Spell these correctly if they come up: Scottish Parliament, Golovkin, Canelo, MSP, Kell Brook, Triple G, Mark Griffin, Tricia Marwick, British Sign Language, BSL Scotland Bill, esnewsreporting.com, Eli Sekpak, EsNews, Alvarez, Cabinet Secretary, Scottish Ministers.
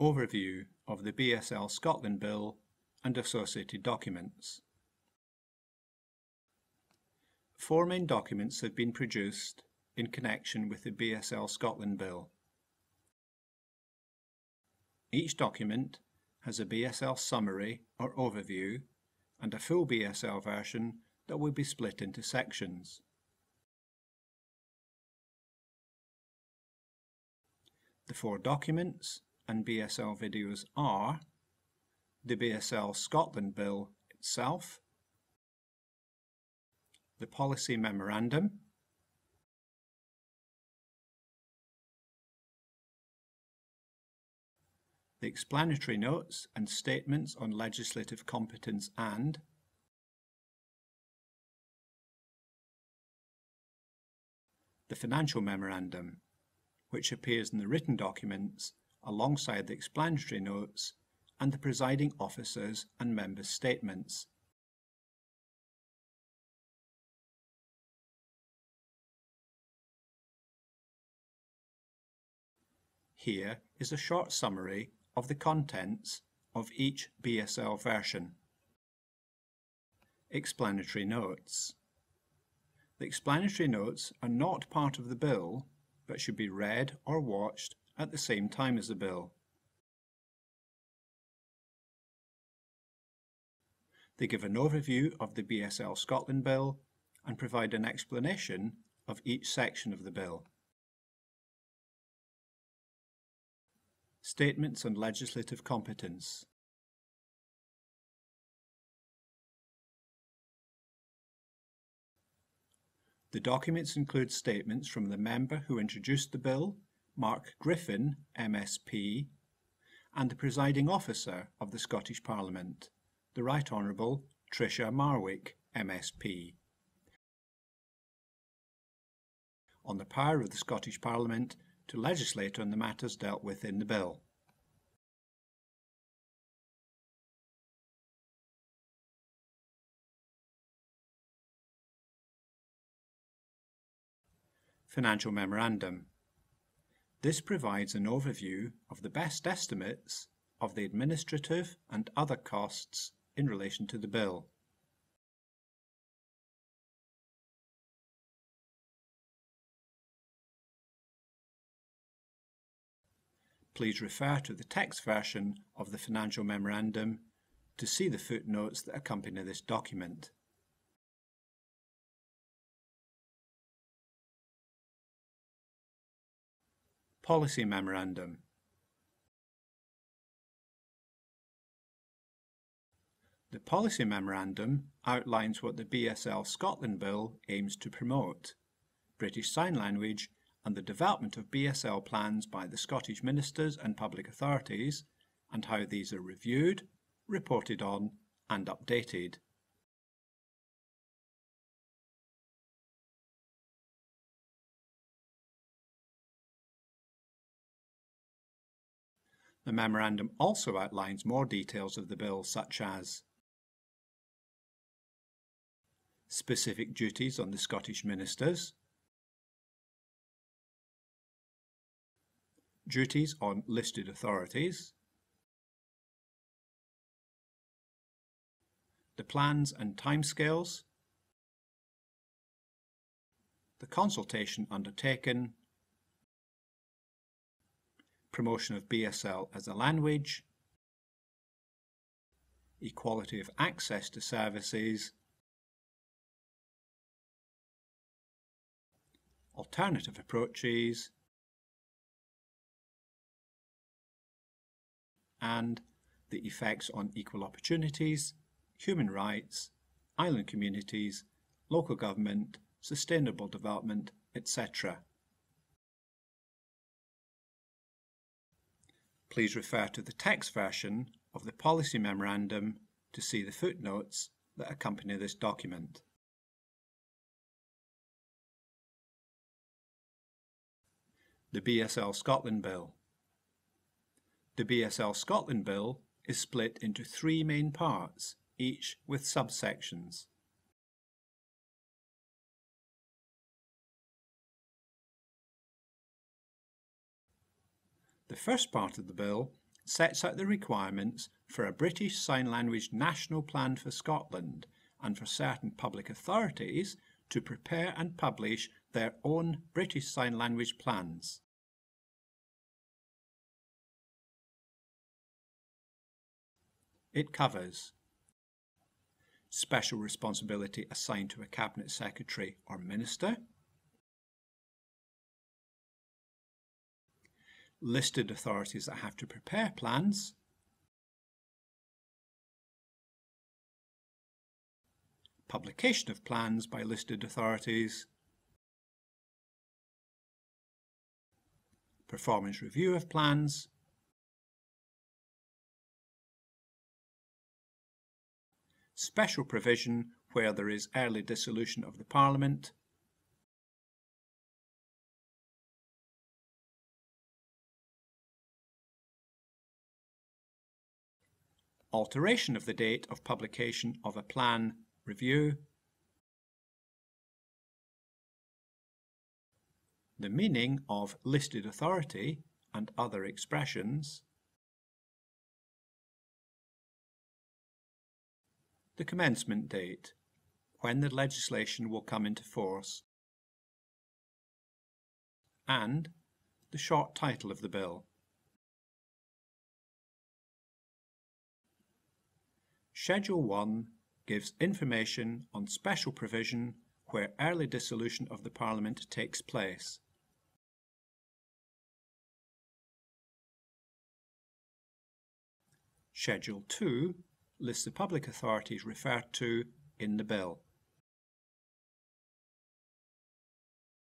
Overview of the BSL Scotland Bill and associated documents. Four main documents have been produced in connection with the BSL Scotland Bill. Each document has a BSL summary or overview and a full BSL version that will be split into sections. The four documents and BSL videos are the BSL Scotland Bill itself, the Policy Memorandum, the Explanatory Notes and Statements on Legislative Competence and the Financial Memorandum, which appears in the written documents alongside the explanatory notes and the presiding officer's and members' statements. Here is a short summary of the contents of each BSL version. Explanatory Notes. The explanatory notes are not part of the bill, but should be read or watched at the same time as the bill. They give an overview of the BSL Scotland Bill and provide an explanation of each section of the bill. Statements on Legislative Competence. The documents include statements from the member who introduced the bill, Mark Griffin, MSP, and the presiding officer of the Scottish Parliament, the Right Honourable Tricia Marwick, MSP. On the power of the Scottish Parliament to legislate on the matters dealt with in the bill. Financial Memorandum. This provides an overview of the best estimates of the administrative and other costs in relation to the bill. Please refer to the text version of the Financial Memorandum to see the footnotes that accompany this document. Policy Memorandum. The Policy Memorandum outlines what the BSL Scotland Bill aims to promote, British Sign Language and the development of BSL plans by the Scottish Ministers and public authorities, and how these are reviewed, reported on and updated. The memorandum also outlines more details of the bill, such as specific duties on the Scottish Ministers, duties on listed authorities, the plans and timescales, the consultation undertaken, promotion of BSL as a language, equality of access to services, alternative approaches, and the effects on equal opportunities, human rights, island communities, local government, sustainable development, etc. Please refer to the text version of the Policy Memorandum to see the footnotes that accompany this document. The BSL Scotland Bill. The BSL Scotland Bill is split into three main parts, each with subsections. The first part of the bill sets out the requirements for a British Sign Language National Plan for Scotland and for certain public authorities to prepare and publish their own British Sign Language plans. It covers special responsibility assigned to a Cabinet Secretary or Minister, listed authorities that have to prepare plans, publication of plans by listed authorities, performance review of plans, special provision where there is early dissolution of the Parliament, alteration of the date of publication of a plan review, the meaning of listed authority and other expressions, the commencement date, when the legislation will come into force, and the short title of the bill. Schedule 1 gives information on special provision where early dissolution of the Parliament takes place. Schedule 2 lists the public authorities referred to in the bill.